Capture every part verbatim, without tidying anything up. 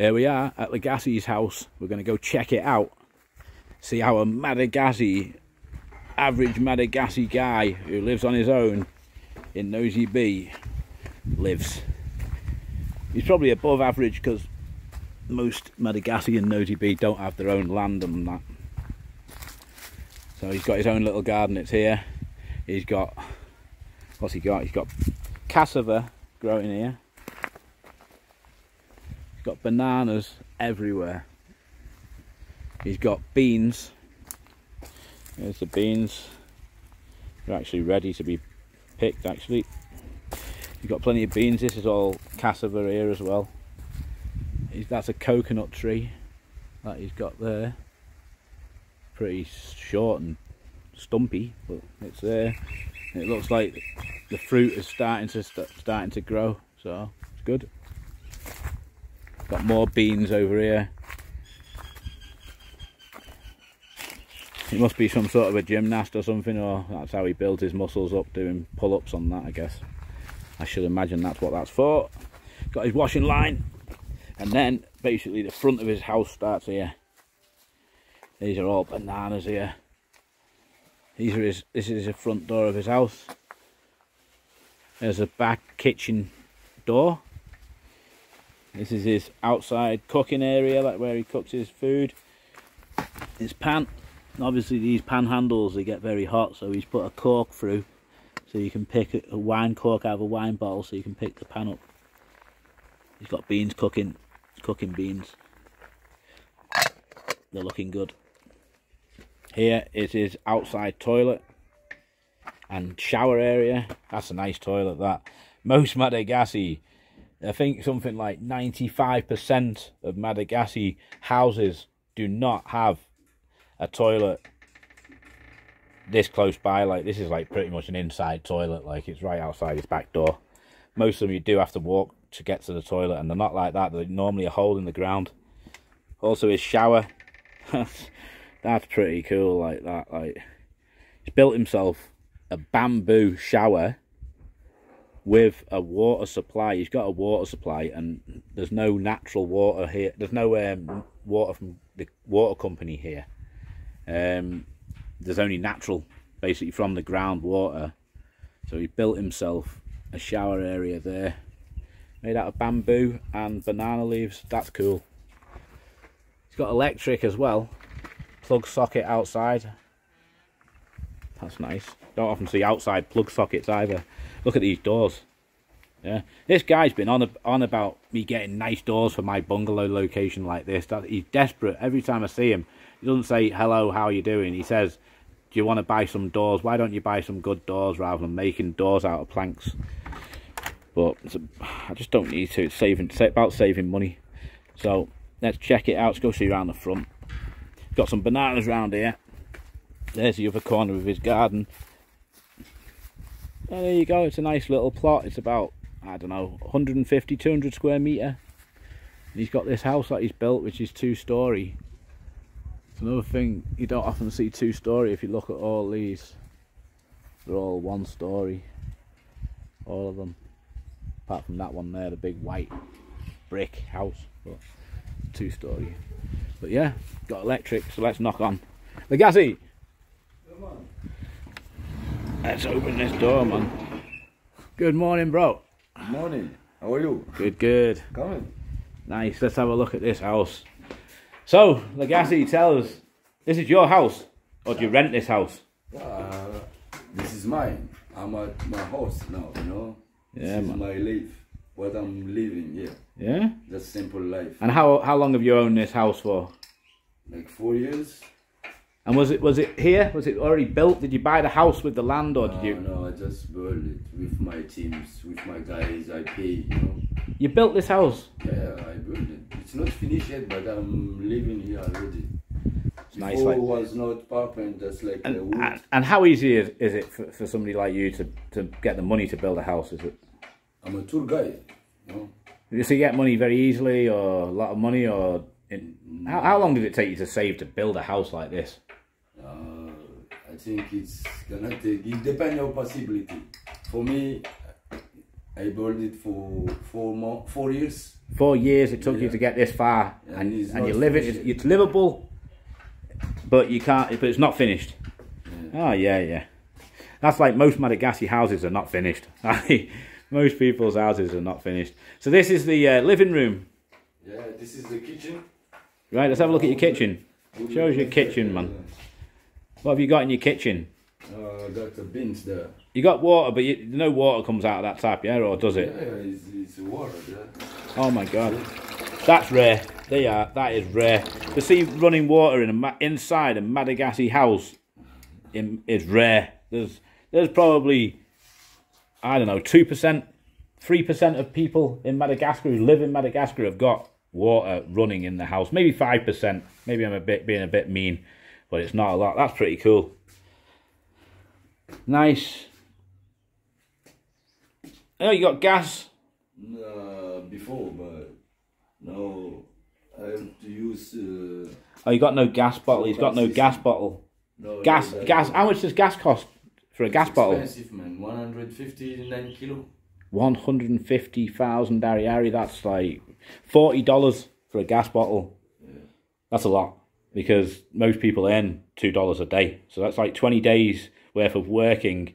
Here we are at Legassi's house. We're going to go check it out. See how a Madagascar, average Madagascar guy who lives on his own in Nosy Be lives. He's probably above average because most Madagascar in Nosy Be don't have their own land and that. So he's got his own little garden. It's here. He's got, what's he got? He's got cassava growing here. He's got bananas everywhere. He's got beans. There's the beans. They're actually ready to be picked, actually. You've got plenty of beans. This is all cassava here as well. That's a coconut tree that he's got there. Pretty short and stumpy, but it's there. It looks like the fruit is starting to st starting to grow, so it's good. Got more beans over here. He must be some sort of a gymnast or something, or that's how he builds his muscles up, doing pull-ups on that, I guess. I should imagine that's what that's for. Got his washing line, and then basically the front of his house starts here. These are all bananas here. These are his, this is the front door of his house. There's a back kitchen door. This is his outside cooking area, like where he cooks his food. His pan. Obviously these pan handles, they get very hot, so he's put a cork through so you can pick a wine cork out of a wine bottle so you can pick the pan up. He's got beans cooking, cooking beans. They're looking good. Here is his outside toilet and shower area. That's a nice toilet, that. Most Madagascar, I think something like ninety-five percent of Madagascar houses do not have a toilet this close by. Like this is like pretty much an inside toilet, like it's right outside his back door. Most of them you do have to walk to get to the toilet, and they're not like that, they're normally a hole in the ground. Also his shower, that's that's pretty cool, like that. Like he's built himself a bamboo shower with a water supply. He's got a water supply, and there's no natural water here. There's no um, water from the water company here. Um, there's only natural, basically from the groundwater. So he built himself a shower area there, made out of bamboo and banana leaves. That's cool. He's got electric as well, plug socket outside. That's nice. Don't often see outside plug sockets either. Look at these doors. Yeah, this guy's been on on about me getting nice doors for my bungalow location like this. That he's desperate. Every time I see him, he doesn't say hello, how are you doing? He says, do you want to buy some doors? Why don't you buy some good doors rather than making doors out of planks? But it's a, I just don't need to. It's saving, it's about saving money. So let's check it out. Let's go see around the front. Got some bananas round here. There's the other corner of his garden. And there you go. It's a nice little plot. It's about, I don't know, one hundred fifty, two hundred square metre. And he's got this house that he's built, which is two-storey. It's another thing, you don't often see two-storey. If you look at all these, they're all one-storey. All of them. Apart from that one there, the big white brick house. But two-storey. But yeah, got electric, so let's knock on. Legassi! Come on. Let's open this door, man. Good morning, bro. Good morning. How are you? Good, good. Coming. Nice. Let's have a look at this house. So, Legassi, tell us, this is your house, or do you rent this house? Uh, this is mine. I'm at my house now, you know. Yeah, this man. Is my life. What I'm living here. Yeah. That's simple life. And how how long have you owned this house for? Like four years. And was it was it here? Was it already built? Did you buy the house with the land, or did uh, you? No, I just built it with my teams, with my guys. I pay, you know. You built this house? Yeah, I built it. It's not finished yet, but I'm living here already. It's nice. Before like was not apartment, that's like and, a wood. And, and how easy is, is it for, for somebody like you to to get the money to build a house? Is it? I'm a tour guide, you know. So you get money very easily, or a lot of money, or in, how how long did it take you to save to build a house like this? Uh, I think it's gonna take, it depends on possibility. For me, I burned it for four more, four years. Four years it took yeah. you to get this far, yeah, and and, and you live it. It's livable, but you can't. But it's not finished. Yeah. Oh yeah, yeah. That's like most Madagascar houses are not finished. Most people's houses are not finished. So this is the uh, living room. Yeah, this is the kitchen. Right, let's have a look at your kitchen. Show us your kitchen, man. What have you got in your kitchen? Uh, I got the bins there. You got water, but you, no water comes out of that tap, yeah, or does it? Yeah, it's, it's water, yeah. Oh my God, that's rare. They are. That is rare. To see running water in a inside a Madagascar house in, is rare. There's there's probably, I don't know, two percent, three percent of people in Madagascar who live in Madagascar have got water running in the house. Maybe five percent. Maybe I'm a bit being a bit mean, but it's not a lot. That's pretty cool. Nice. Oh, you got gas? Uh, before, but no, I have to use. Uh, oh, you got no gas bottle. He's got no system. gas bottle. No, gas, no, gas. No. How much does gas cost for a it's gas expensive, bottle? Expensive, man. One hundred fifty-nine kilo. One hundred fifty thousand dariari. That's like forty dollars for a gas bottle. Yeah. That's a lot because most people earn two dollars a day, so that's like twenty days worth of working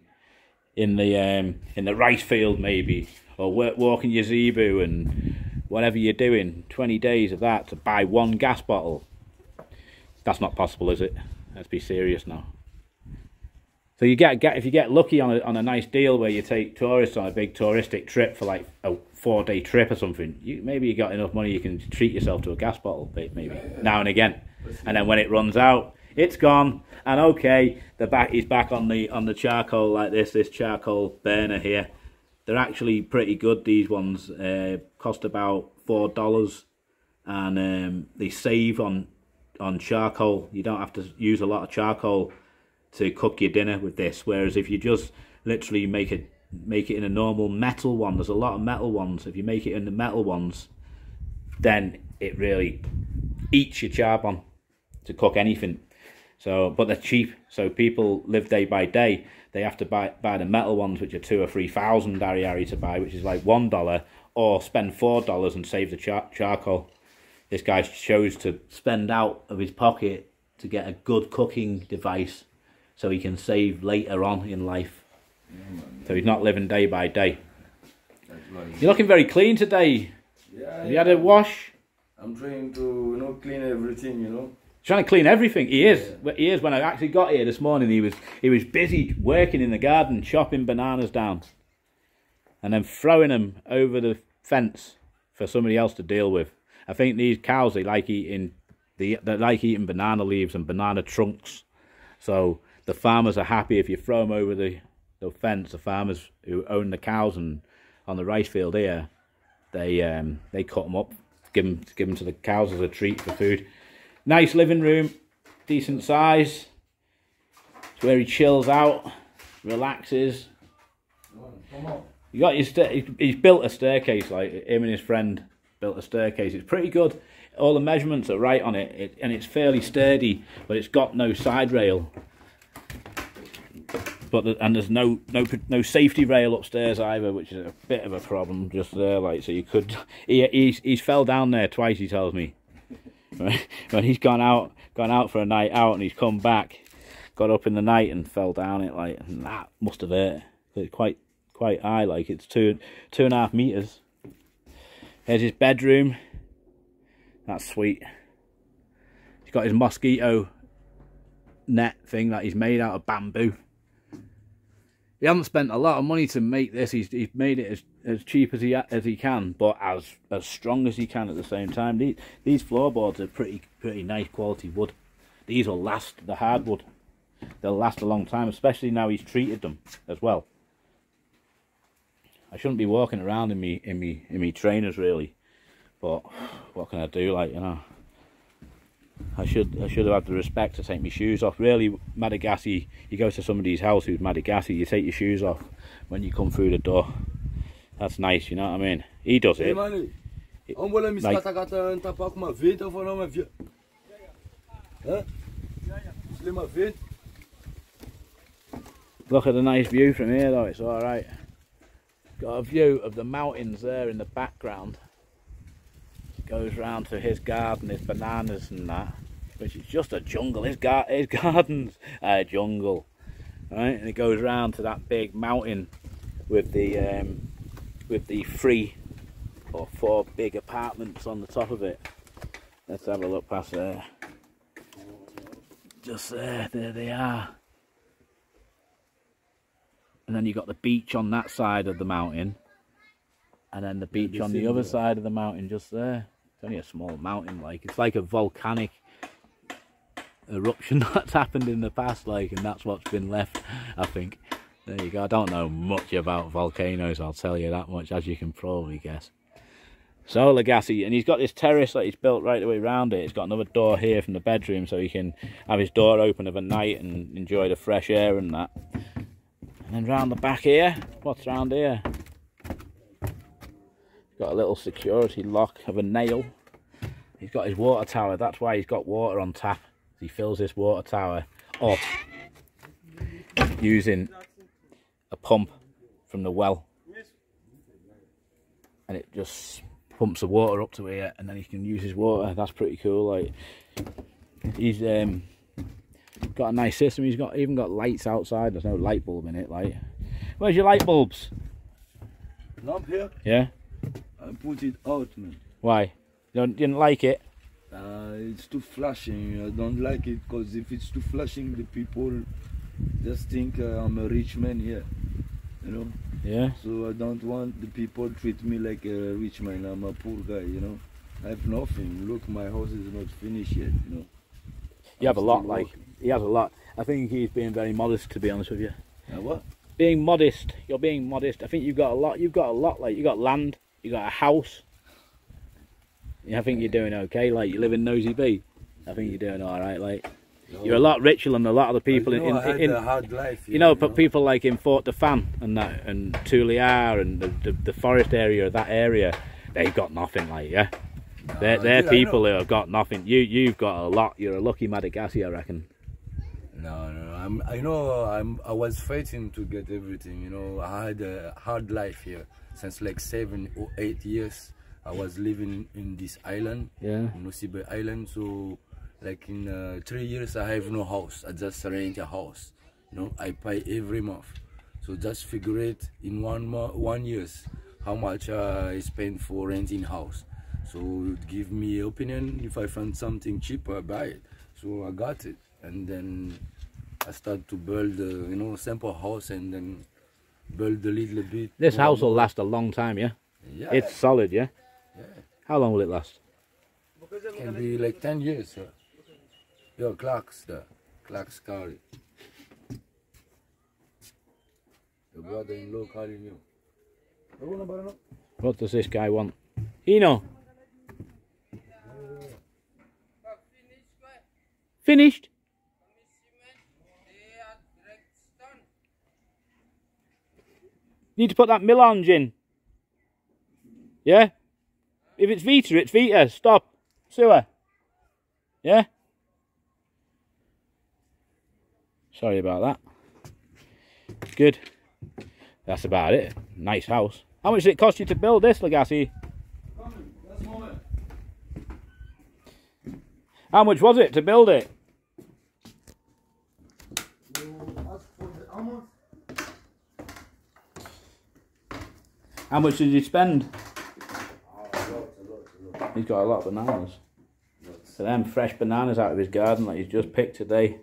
in the um in the rice field, maybe. Or work, walking your zebu and whatever you're doing, twenty days of that to buy one gas bottle. That's not possible, is it? Let's be serious now. So you get, get if you get lucky on a, on a nice deal where you take tourists on a big touristic trip for like a four day trip or something, you maybe you got enough money you can treat yourself to a gas bottle maybe yeah, yeah. now and again, and then when it runs out, it's gone. And okay, the back is back on the on the charcoal like this this charcoal burner here. They're actually pretty good, these ones. Uh, cost about four dollars, and um, they save on on charcoal. You don't have to use a lot of charcoal to cook your dinner with this, whereas if you just literally make it make it in a normal metal one, there's a lot of metal ones. If you make it in the metal ones, then it really eats your charbon to cook anything. So, but they're cheap, so people live day by day. They have to buy buy the metal ones, which are two or three thousand dariari to buy, which is like one dollar, or spend four dollars and save the char charcoal. This guy chose to spend out of his pocket to get a good cooking device, so he can save later on in life. Yeah, so he's not living day by day. Right. You're looking very clean today. Yeah. Have you had a wash? I'm trying to, you know, clean everything, you know. Trying to clean everything. He is. Yeah. He is. When I actually got here this morning, he was he was busy working in the garden, chopping bananas down, and then throwing them over the fence for somebody else to deal with. I think these cows, they like eating the they like eating banana leaves and banana trunks. So the farmers are happy if you throw them over the the fence. The farmers who own the cows and on the rice field here, they um they cut them up, give them give them to the cows as a treat for food. Nice living room, decent size. It's where he chills out, relaxes. You got your st he's built a staircase, like him and his friend built a staircase. It's pretty good. All the measurements are right on it, it and it's fairly sturdy, but it's got no side rail. But the, and there's no no no safety rail upstairs either, which is a bit of a problem just there. Like so, you could he he's, he's fell down there twice. He tells me. When he's gone out, gone out for a night out, and he's come back, got up in the night and fell down it like, and that must have hurt. It's quite, quite high. Like it's two, two and a half meters. There's his bedroom. That's sweet. He's got his mosquito net thing that he's made out of bamboo. He hasn't spent a lot of money to make this. He's he's made it as as cheap as he as he can, but as as strong as he can at the same time. These these floorboards are pretty pretty nice quality wood. These will last the hardwood. They'll last a long time, especially now he's treated them as well. I shouldn't be walking around in me in me in me trainers really, but what can I do? Like you know, I should I should have had the respect to take my shoes off. Really, Madagascar, you go to somebody's house who's Madagascar, you take your shoes off when you come through the door. That's nice, you know what I mean? He does it. Like, look at the nice view from here though, it's alright. got a view of the mountains there in the background. Goes round to his garden, his bananas and that, which is just a jungle. His, gar his garden's a jungle, right? And it goes round to that big mountain with the um, with the three or four big apartments on the top of it. Let's have a look past there. Just there, there they are. And then you've got the beach on that side of the mountain, and then the beach on the other side of the mountain just there. It's only a small mountain, like it's like a volcanic eruption that's happened in the past, like, and that's what's been left, I think. There you go. I don't know much about volcanoes, I'll tell you that much, as you can probably guess. So Legassi, and he's got this terrace that he's built right the way around it. It's got another door here from the bedroom, so he can have his door open of a night and enjoy the fresh air and that. And then round the back here, what's round here? He's got a little security lock of a nail. He's got his water tower. That's why he's got water on tap. He fills this water tower up using a pump from the well, and it just pumps the water up to here, and then he can use his water. That's pretty cool. Like, he's um got a nice system. He's got even got lights outside. There's no light bulb in it. Like, where's your light bulbs? Lamp here. Yeah. I put it out, man. Why? You don't, you didn't like it? Uh, it's too flashing. I don't like it, because if it's too flashing, the people just think uh, I'm a rich man here. You know? Yeah. So I don't want the people treat me like a rich man. I'm a poor guy, you know? I have nothing. Look, my house is not finished yet, you know? You have I'm a lot, like... Working. He has a lot. I think he's being very modest, to be honest with you. Uh, what? Being modest. You're being modest. I think you've got a lot. You've got a lot. Like, you got land. You got a house. I think you're doing okay. Like, you live in Nosy Be. I think you're doing all right. Like, no. You're a lot richer than a lot of the people in. in, in, in a hard life, you, you know, know, but people like in Fort de Fan and that, and Tuliar and the, the the forest area of that area, they've got nothing. Like, yeah, no, they're they're yeah, people who have got nothing. You you've got a lot. You're a lucky Madagascar, I reckon. No, no, I'm, I know I'm, I was fighting to get everything, you know. I had a hard life here since like seven or eight years. I was living in this island, yeah. Nosy Be Island, so like in uh, three years I have no house, I just rent a house, you know. I pay every month, so just figure it in one, one year how much uh, I spend for renting house. So it give me opinion, if I find something cheaper, I buy it, so I got it. And then I start to build, a, you know, simple house, and then build a little bit. This house will last a long time, yeah? Yeah. It's solid, yeah? Yeah. How long will it last? It can be like ten years, sir. Yeah, clocks there. Clocks carry. The brother-in-law calling you. What does this guy want? Hino! Finished? Need to put that melange in. Yeah? If it's Vita, it's Vita. Stop. Sewer. Yeah? Sorry about that. Good. That's about it. Nice house. How much did it cost you to build this, Legassi? How much was it to build it? How much did you spend? Oh, a lot, a lot, a lot. He's got a lot of bananas. So them fresh bananas out of his garden that he's just picked today.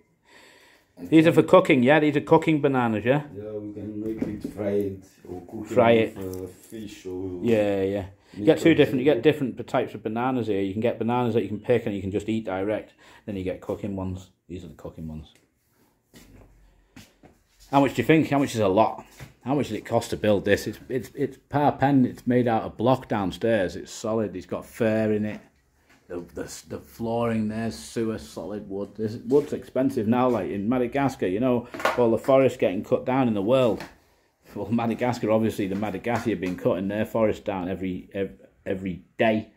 And these are for cooking, yeah? These are cooking bananas, yeah? Yeah, we can make it fried or cook Fry it with uh, fish or... Yeah, yeah. You get two different, you get different types of bananas here. You can get bananas that you can pick and you can just eat direct. Then you get cooking ones. These are the cooking ones. How much do you think? How much is a lot? How much did it cost to build this? It's it's it's par pen. It's made out of block downstairs. It's solid. It's got fur in it. The the, the flooring there's sewer, solid wood. This wood's expensive now. Like in Madagascar, you know, all the forest getting cut down in the world. Well, Madagascar, obviously, the Madagascar have been cutting their forest down every every, every day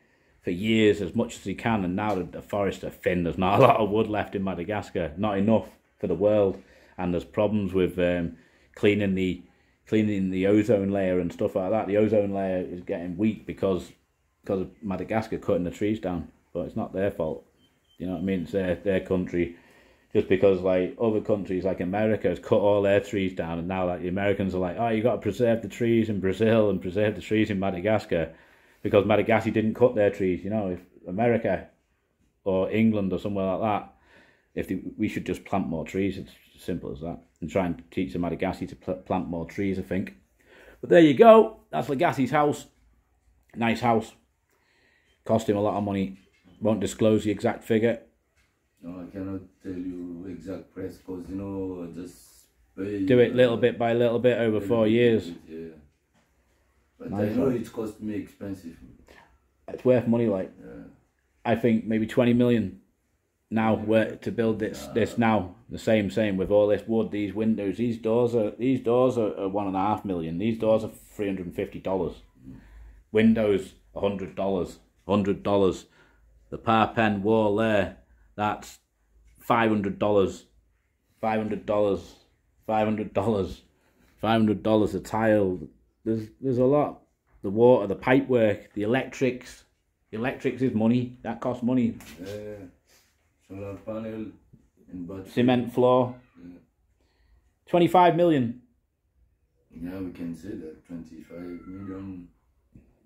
for years, as much as they can. And now the, the forests are thin. There's not a lot of wood left in Madagascar. Not enough for the world. And there's problems with um, cleaning the cleaning the ozone layer and stuff like that. The ozone layer is getting weak because because of Madagascar cutting the trees down, but it's not their fault. You know what I mean? It's their their country. Just because like other countries like America has cut all their trees down, and now like the Americans are like, oh, you got to preserve the trees in Brazil and preserve the trees in Madagascar, because Madagascar didn't cut their trees. You know, if America or England or somewhere like that, if they, we should just plant more trees. It's as simple as that, and try and teach the Madagascar to pl plant more trees, I think. But there you go. That's Legassi's house. Nice house. Cost him a lot of money. Won't disclose the exact figure. No, I cannot tell you exact price, because, you know, just pay, do it uh, little bit by little bit over four years. Bit, yeah. But nice. I know it cost me expensive. It's worth money, like, yeah. I think maybe twenty million now, yeah, where to build this, uh, this now. The same, same with all this wood, these windows, these doors are, these doors are, are one and a half million. These doors are three hundred and fifty dollars. Mm. Windows, one hundred dollars. one hundred dollars. The parpaing wall there, that's five hundred dollars, five hundred dollars, five hundred dollars, five hundred dollars a tile. There's there's a lot. The water, the pipe work, the electrics. The electrics is money. That costs money. Yeah. Uh, solar panel and battery. Cement floor. Yeah. twenty-five million. Yeah, we can say that. twenty-five million.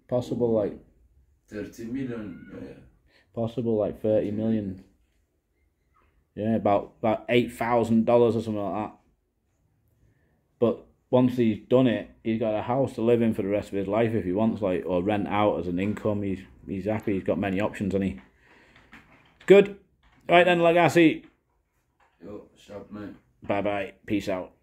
Possible like. thirty million. Yeah. Possible like thirty million. Yeah, about about eight thousand dollars or something like that. But once he's done it, he's got a house to live in for the rest of his life if he wants, like, or rent out as an income. He's he's happy. He's got many options, and he good. All right then, Legassi. Yo, sharp mate. Bye bye. Peace out.